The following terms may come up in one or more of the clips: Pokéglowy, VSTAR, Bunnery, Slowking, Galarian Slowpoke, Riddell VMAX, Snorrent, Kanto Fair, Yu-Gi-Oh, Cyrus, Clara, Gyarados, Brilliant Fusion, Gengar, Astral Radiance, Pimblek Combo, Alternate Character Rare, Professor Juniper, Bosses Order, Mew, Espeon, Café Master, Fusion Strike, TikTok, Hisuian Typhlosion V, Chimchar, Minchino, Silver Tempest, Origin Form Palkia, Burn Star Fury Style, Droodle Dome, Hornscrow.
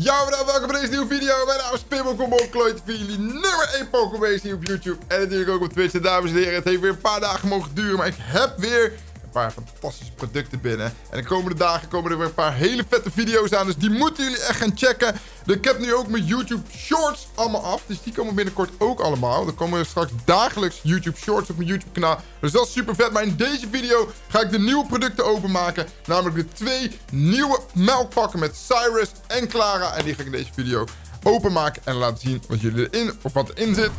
Ja, welkom bij deze nieuwe video. Mijn naam is Pimblek Combo, Monkeloid voor jullie nummer 1 Pokémon Base hier op YouTube. En natuurlijk ook op Twitch. En dames en heren, het heeft weer een paar dagen mogen duren. Maar ik heb weer een paar fantastische producten binnen. En de komende dagen komen er weer een paar hele vette video's aan. Dus die moeten jullie echt gaan checken. Ik heb nu ook mijn YouTube Shorts allemaal af. Dus die komen binnenkort ook allemaal. Er komen straks dagelijks YouTube Shorts op mijn YouTube kanaal. Dus dat is super vet. Maar in deze video ga ik de nieuwe producten openmaken. Namelijk de 2 nieuwe melkpakken met Cyrus en Clara. En die ga ik in deze video openmaken en laten zien wat jullie erin of wat erin zit.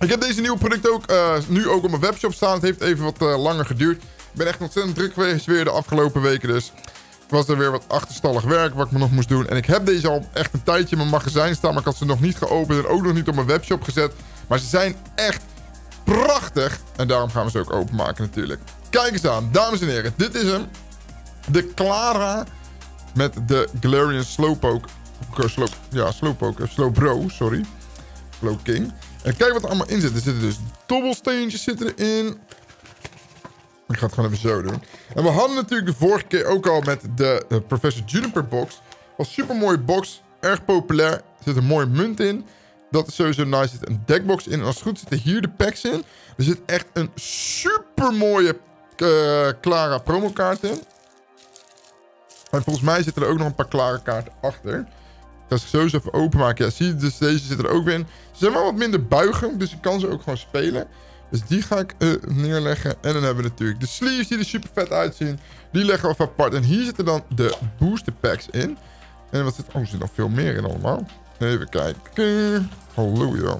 Ik heb deze nieuwe producten ook nu ook op mijn webshop staan. Het heeft even wat langer geduurd. Ik ben echt ontzettend druk geweest weer de afgelopen weken dus. Was er weer wat achterstallig werk wat ik me nog moest doen. En ik heb deze al echt een tijdje in mijn magazijn staan. Maar ik had ze nog niet geopend en ook nog niet op mijn webshop gezet. Maar ze zijn echt prachtig. En daarom gaan we ze ook openmaken natuurlijk. Kijk eens aan, dames en heren. Dit is hem. De Clara met de Galarian Slowpoke. Slowbro, sorry. Slowking. En kijk wat er allemaal in zit. Er zitten dus dobbelsteentjes zitten erin. Ik ga het gewoon even zo doen. En we hadden natuurlijk de vorige keer ook al met de Professor Juniper box. Was een super mooie box. Erg populair. Er zit een mooie munt in. Dat is sowieso nice. Er zit een deckbox in. En als het goed zitten hier de packs in. Er zit echt een super mooie Clara promokaart in. En volgens mij zitten er ook nog een paar Clara kaarten achter. Ik ga ze zo eens even openmaken. Ja, zie je, dus deze zit er ook weer in. Ze zijn wel wat minder buigend, dus ik kan ze ook gewoon spelen. Dus die ga ik neerleggen. En dan hebben we natuurlijk de sleeves die er super vet uitzien. Die leggen we even apart. En hier zitten dan de booster packs in. En wat zit... Oh, er zit nog veel meer in allemaal. Even kijken. Hallo, joh. Er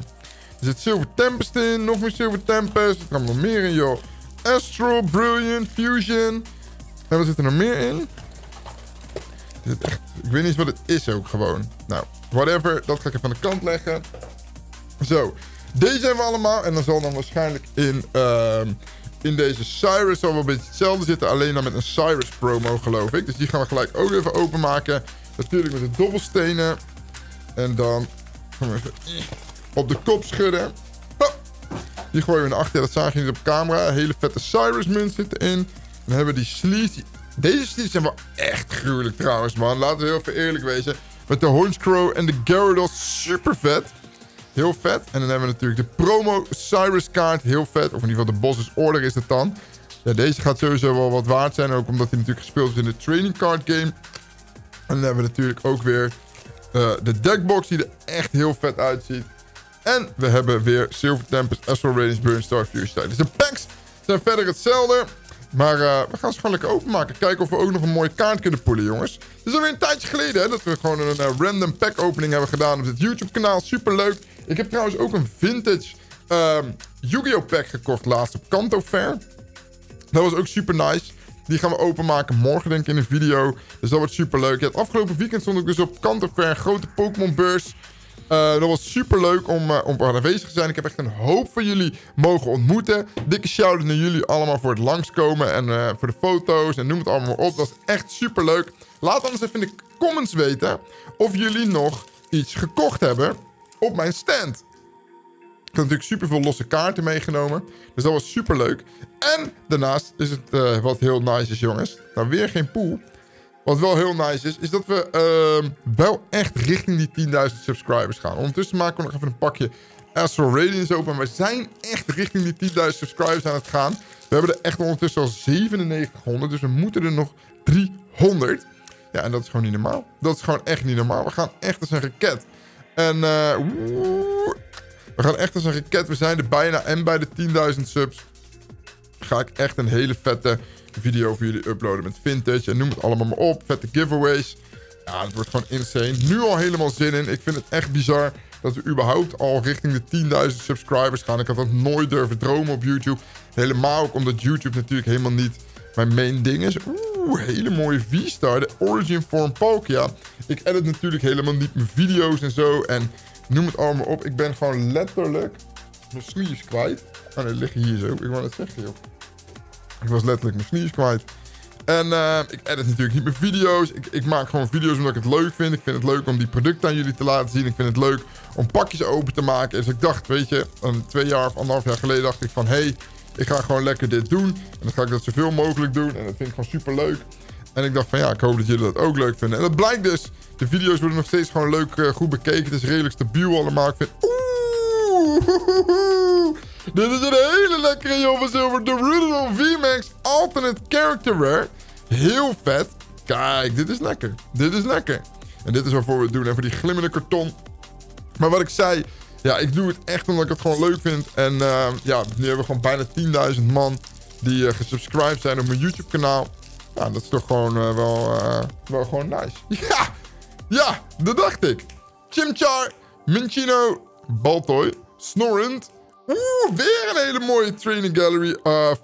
zit Silver Tempest in. Nog meer Silver Tempest. Er kan nog meer in, joh. Astral, Brilliant, Fusion. En wat zit er nog meer in? Er zit echt... Ik weet niet eens wat het is ook gewoon. Nou, whatever. Dat ga ik even aan de kant leggen. Zo. Deze hebben we allemaal. En dan zal dan waarschijnlijk in deze Cyrus zal wel een beetje hetzelfde zitten. Alleen dan met een Cyrus promo, geloof ik. Dus die gaan we gelijk ook even openmaken. Natuurlijk met de dobbelstenen. En dan gaan we even op de kop schudden. Hop. Die gooien we naar achter. Ja, dat zagen jullie op camera. Een hele vette Cyrus munt zit erin. Dan hebben we die sleeves. Deze sleeves zijn wel echt gruwelijk trouwens, man. Laten we heel even eerlijk wezen. Met de Hornscrow en de Gyarados. Super vet. Heel vet. En dan hebben we natuurlijk de promo Cyrus kaart. Heel vet. Of in ieder geval de Bosses Order is dat dan. Ja, deze gaat sowieso wel wat waard zijn. Ook omdat hij natuurlijk gespeeld is in de training card game. En dan hebben we natuurlijk ook weer de deckbox die er echt heel vet uitziet. En we hebben weer Silver Tempest, Astral Radiance, Burn Star Fury Style. Dus de packs zijn verder hetzelfde. Maar we gaan ze gewoon lekker openmaken. Kijken of we ook nog een mooie kaart kunnen pullen, jongens. Het is alweer een tijdje geleden hè, dat we gewoon een random pack opening hebben gedaan op dit YouTube kanaal. Super leuk. Ik heb trouwens ook een vintage Yu-Gi-Oh pack gekocht laatst op Kanto Fair. Dat was ook super nice. Die gaan we openmaken morgen denk ik in een video. Dus dat wordt super leuk. Ja, het afgelopen weekend stond ik dus op Kanto Fair. Een grote Pokémon beurs. Dat was super leuk om aanwezig te zijn. Ik heb echt een hoop van jullie mogen ontmoeten. Dikke shout-out naar jullie allemaal voor het langskomen. En voor de foto's en noem het allemaal op. Dat is echt super leuk. Laat anders even in de comments weten of jullie nog iets gekocht hebben op mijn stand. Ik heb natuurlijk super veel losse kaarten meegenomen. Dus dat was super leuk. En daarnaast is het wat heel nice is, jongens. Nou, weer geen pool. Wat wel heel nice is, is dat we wel echt richting die 10.000 subscribers gaan. Ondertussen maken we nog even een pakje Astral Radiance open. We zijn echt richting die 10.000 subscribers aan het gaan. We hebben er echt ondertussen al 9700. Dus we moeten er nog 300. Ja, en dat is gewoon niet normaal. Dat is gewoon echt niet normaal. We gaan echt als een raket. En we gaan echt als een raket. We zijn er bijna en bij de 10.000 subs. Ga ik echt een hele vette video voor jullie uploaden met vintage. En noem het allemaal maar op. Vette giveaways. Ja, het wordt gewoon insane. Nu al helemaal zin in. Ik vind het echt bizar dat we überhaupt al richting de 10.000 subscribers gaan. Ik had dat nooit durven dromen op YouTube. Helemaal ook omdat YouTube natuurlijk helemaal niet mijn main ding is. Oeh, hele mooie VSTAR. De Origin Form Palkia. Ik edit natuurlijk helemaal niet mijn video's en zo. En noem het allemaal op. Ik ben gewoon letterlijk mijn sleeves kwijt. Oh nee, liggen hier zo. Ik wou net zeggen, joh. Ik was letterlijk mijn sleeves kwijt. En ik edit natuurlijk niet mijn video's. Ik maak gewoon video's omdat ik het leuk vind. Ik vind het leuk om die producten aan jullie te laten zien. Ik vind het leuk om pakjes open te maken. Dus ik dacht, weet je, 2 jaar of 1,5 jaar geleden dacht ik van... Hé, ik ga gewoon lekker dit doen. En dan ga ik dat zoveel mogelijk doen. En dat vind ik gewoon super leuk. En ik dacht van ja, ik hoop dat jullie dat ook leuk vinden. En dat blijkt dus. De video's worden nog steeds gewoon leuk goed bekeken. Het is redelijk stabiel allemaal. Ik vind... Oeh, dit is een hele lekkere jongens over de Riddell VMAX Alternate Character Rare. Heel vet. Kijk, dit is lekker. Dit is lekker. En dit is waarvoor we het doen. Even die glimmende karton. Maar wat ik zei... Ja, ik doe het echt omdat ik het gewoon leuk vind. En ja, nu hebben we gewoon bijna 10.000 man die gesubscribed zijn op mijn YouTube kanaal. Ja, dat is toch gewoon wel gewoon nice. Ja! Ja, dat dacht ik. Chimchar, Minchino, Baltoy, Snorrent. Oeh, weer een hele mooie Training Gallery.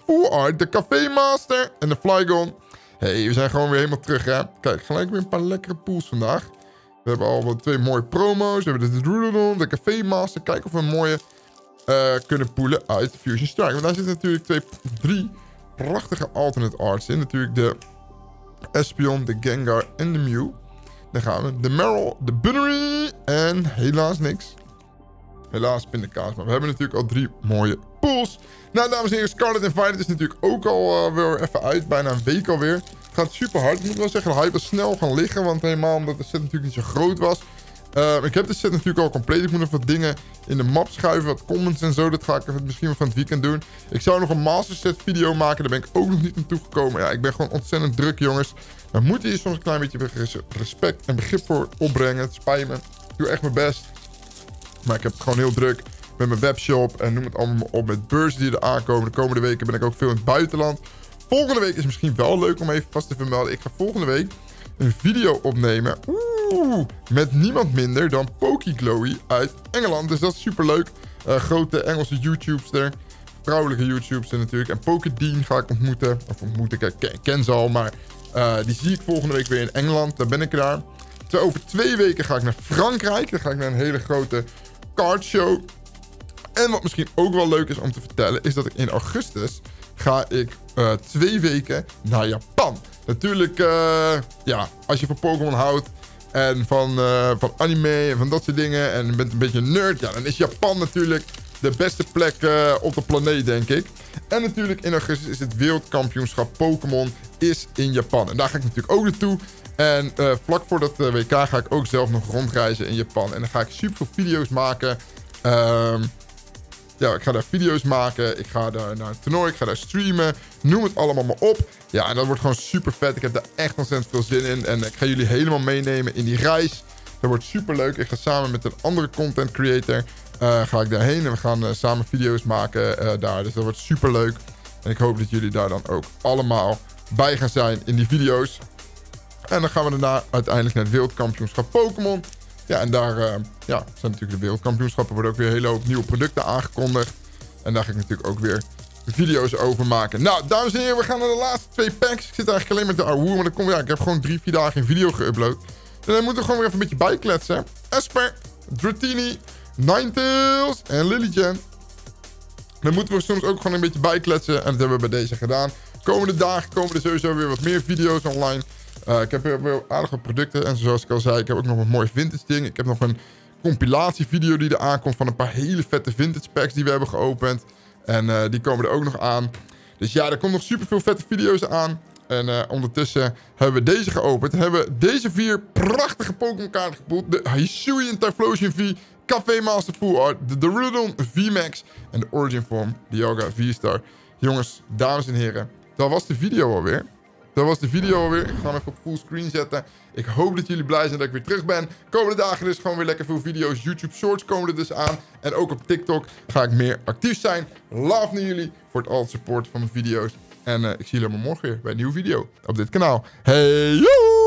Full Art, de Café Master en de Flygon. Hé, we zijn gewoon weer helemaal terug, hè. Kijk, gelijk weer een paar lekkere pools vandaag. We hebben al wat twee mooie promo's. We hebben de Droodle Dome, de Café Master. Kijken of we een mooie kunnen poelen uit de Fusion Strike. Want daar zitten natuurlijk drie prachtige alternate arts in. Natuurlijk de Espeon, de Gengar en de Mew. Daar gaan we. De Meryl, de Bunnery en helaas niks. Helaas pindakaas. Maar we hebben natuurlijk al drie mooie pools. Nou, dames en heren, Scarlet en Violet is natuurlijk ook al weer even uit. Bijna een week alweer. Gaat super hard. Ik moet wel zeggen, de hype is snel gaan liggen. Want helemaal omdat de set natuurlijk niet zo groot was. Ik heb de set natuurlijk al compleet. Ik moet nog wat dingen in de map schuiven. Wat comments en zo. Dat ga ik misschien wel van het weekend doen. Ik zou nog een master set video maken. Daar ben ik ook nog niet aan toegekomen. Ja, ik ben gewoon ontzettend druk, jongens. Daar moet je hier soms een klein beetje respect en begrip voor opbrengen. Het spijt me. Ik doe echt mijn best. Maar ik heb het gewoon heel druk. Met mijn webshop. En noem het allemaal op. Met beurzen die er aankomen. De komende weken ben ik ook veel in het buitenland. Volgende week is misschien wel leuk om even vast te vermelden. Ik ga volgende week een video opnemen. Oeh, met niemand minder dan Pokéglowy uit Engeland. Dus dat is superleuk. Grote Engelse YouTubester. Vrouwelijke YouTubester natuurlijk. En Pokédean ga ik ontmoeten. Of ontmoeten, ik ken ze al. Maar die zie ik volgende week weer in Engeland. Daar ben ik daar. Over 2 weken ga ik naar Frankrijk. Dan ga ik naar een hele grote cardshow. En wat misschien ook wel leuk is om te vertellen... is dat ik in augustus... ga ik 2 weken naar Japan. Natuurlijk, ja, als je van Pokémon houdt en van anime en van dat soort dingen en je bent een beetje een nerd, ja, dan is Japan natuurlijk de beste plek op de planeet, denk ik. En natuurlijk in augustus is het wereldkampioenschap Pokémon is in Japan. En daar ga ik natuurlijk ook naartoe. En vlak voor dat WK ga ik ook zelf nog rondreizen in Japan. En dan ga ik superveel video's maken. Ja, ik ga daar video's maken. Ik ga daar naar een toernooi. Ik ga daar streamen. Noem het allemaal maar op. Ja, en dat wordt gewoon super vet. Ik heb daar echt ontzettend veel zin in. En ik ga jullie helemaal meenemen in die reis. Dat wordt super leuk. Ik ga samen met een andere content creator. Ga ik daarheen. En we gaan samen video's maken daar. Dus dat wordt super leuk. En ik hoop dat jullie daar dan ook allemaal bij gaan zijn in die video's. En dan gaan we daarna uiteindelijk naar het wereldkampioenschap Pokémon. Ja, en daar ja, zijn natuurlijk de wereldkampioenschappen. Er worden ook weer een hele hoop nieuwe producten aangekondigd. En daar ga ik natuurlijk ook weer video's over maken. Nou, dames en heren, we gaan naar de laatste 2 packs. Ik zit eigenlijk alleen met de Ahoe, maar dat komt, ja, ik heb gewoon 3-4 dagen geen video geüpload. En dan moeten we gewoon weer even een beetje bijkletsen. Esper, Dratini, Ninetales en Lilligant. Dan moeten we soms ook gewoon een beetje bijkletsen. En dat hebben we bij deze gedaan. Komende dagen komen er sowieso weer wat meer video's online. Ik heb weer aardig wat producten. En zoals ik al zei, ik heb ook nog een mooi vintage ding. Ik heb nog een compilatievideo die er aankomt van een paar hele vette vintage packs die we hebben geopend. En die komen er ook nog aan. Dus ja, er komt nog super veel vette video's aan. En ondertussen hebben we deze geopend. We hebben deze 4 prachtige Pokémon kaarten gepoeld. De Hisuian Typhlosion V, Café Master Full Art, de Droodle VMAX en de Origin Form Palkia VSTAR. Jongens, dames en heren, dat was de video alweer. Dat was de video alweer. Ik ga hem even op full screen zetten. Ik hoop dat jullie blij zijn dat ik weer terug ben. Komende dagen dus gewoon weer lekker veel video's. YouTube Shorts komen er dus aan. En ook op TikTok ga ik meer actief zijn. Love naar jullie voor het altijd supporten van mijn video's. En ik zie jullie allemaal morgen weer bij een nieuwe video op dit kanaal. Hey yo!